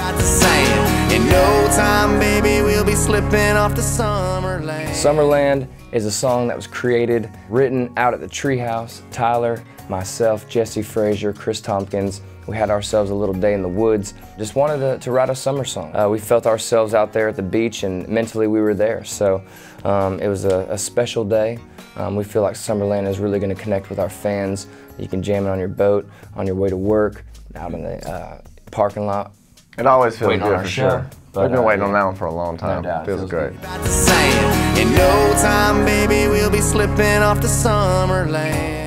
about the sand. In no time, baby, we'll be slipping off to Summerland. Summerland is a song that was created, written out at the treehouse. Tyler, myself, Jesse Frazier, Chris Tompkins, we had ourselves a little day in the woods. Just wanted to write a summer song. We felt ourselves out there at the beach, and mentally we were there. So it was a special day. We feel like Summerland is really going to connect with our fans. You can jam it on your boat, on your way to work, out in the parking lot. It always feels good for sure. But, we've been waiting on that one for a long time. No doubt, it feels great. In no time, baby, we'll be slipping off to Summerland.